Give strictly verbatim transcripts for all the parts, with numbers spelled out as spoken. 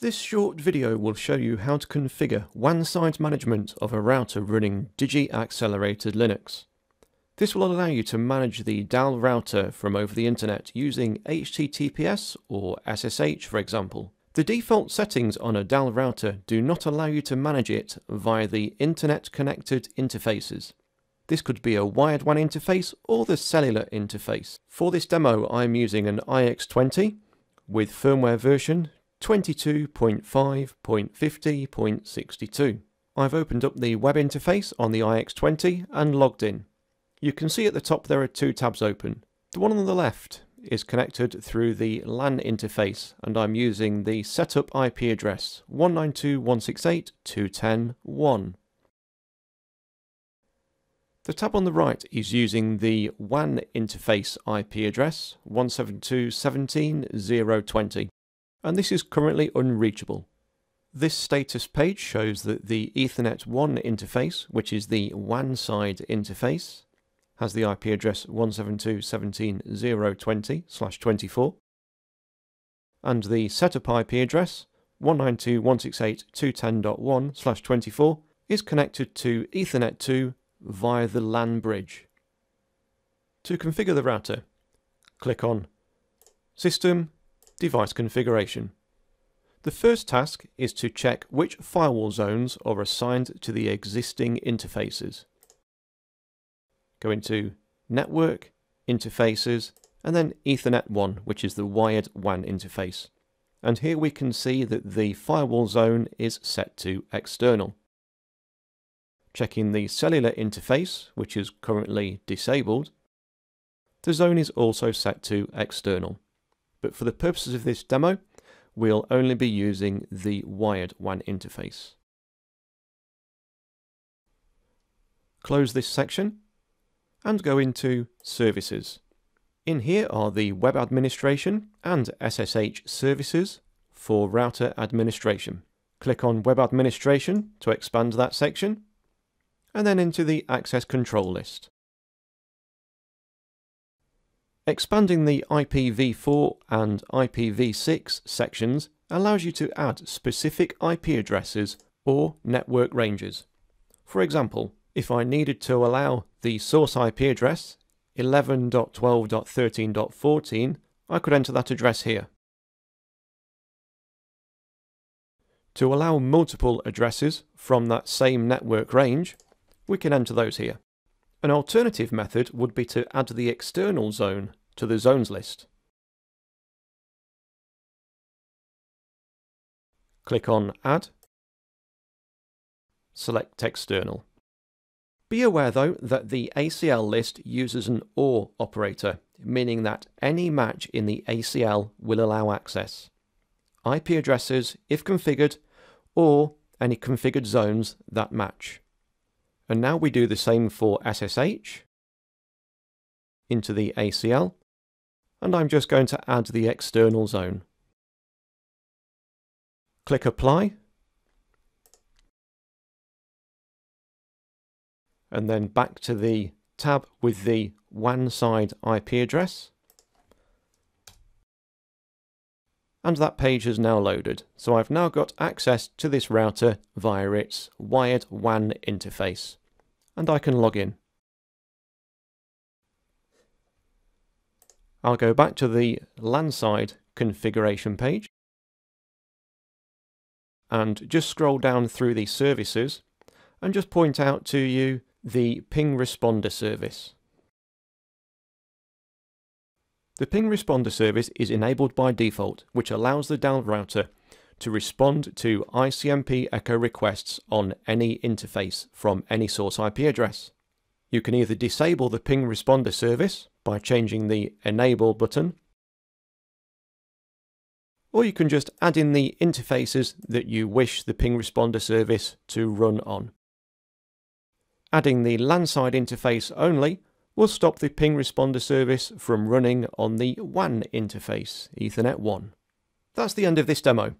This short video will show you how to configure W A N site management of a router running Digi Accelerated Linux. This will allow you to manage the D A L router from over the internet using H T T P S or S S H, for example. The default settings on a D A L router do not allow you to manage it via the internet-connected interfaces. This could be a wired W A N interface or the cellular interface. For this demo, I'm using an I X twenty with firmware version twenty-two point five point fifty point sixty-two. I've opened up the web interface on the I X twenty and logged in. You can see at the top there are two tabs open. The one on the left is connected through the LAN interface and I'm using the setup I P address one ninety-two dot one sixty-eight dot two ten dot one. The tab on the right is using the W A N interface I P address one seventy-two dot seventeen dot zero dot twenty. And this is currently unreachable. This status page shows that the Ethernet one interface, which is the W A N side interface, has the I P address one seventy-two dot seventeen dot zero dot twenty slash twenty-four, and the setup I P address one ninety-two dot one sixty-eight dot two ten dot one slash twenty-four is connected to Ethernet two via the LAN bridge. To configure the router, click on System, Device configuration. The first task is to check which firewall zones are assigned to the existing interfaces. Go into Network, Interfaces, and then Ethernet one, which is the wired W A N interface. And here we can see that the firewall zone is set to external. Checking the cellular interface, which is currently disabled, the zone is also set to external. But for the purposes of this demo, we'll only be using the wired W A N interface. Close this section and go into Services. In here are the Web Administration and S S H services for router administration. Click on Web Administration to expand that section and then into the Access Control list. Expanding the I P v four and I P v six sections allows you to add specific I P addresses or network ranges. For example, if I needed to allow the source I P address eleven dot twelve dot thirteen dot fourteen, I could enter that address here. To allow multiple addresses from that same network range, we can enter those here. An alternative method would be to add the external zone to the zones list. Click on Add. Select External. Be aware though that the A C L list uses an OR operator, meaning that any match in the A C L will allow access. I P addresses, if configured, or any configured zones that match. And now we do the same for S S H, into the A C L, and I'm just going to add the external zone. Click Apply, and then back to the tab with the W A N side I P address. And that page has now loaded, so I've now got access to this router via its wired W A N interface, and I can log in. I'll go back to the LAN side configuration page and just scroll down through the services and just point out to you the ping responder service. The ping responder service is enabled by default, which allows the D A L router to respond to I C M P echo requests on any interface from any source I P address. You can either disable the ping responder service by changing the enable button, or you can just add in the interfaces that you wish the ping responder service to run on. Adding the LAN side interface only will stop the ping responder service from running on the W A N interface, Ethernet one. That's the end of this demo.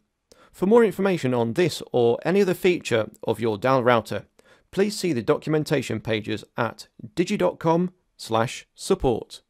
For more information on this or any other feature of your D A L router, please see the documentation pages at digi dot com slash support.